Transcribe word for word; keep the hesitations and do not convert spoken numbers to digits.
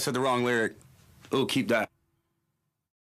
I said the wrong lyric. Oh, keep that.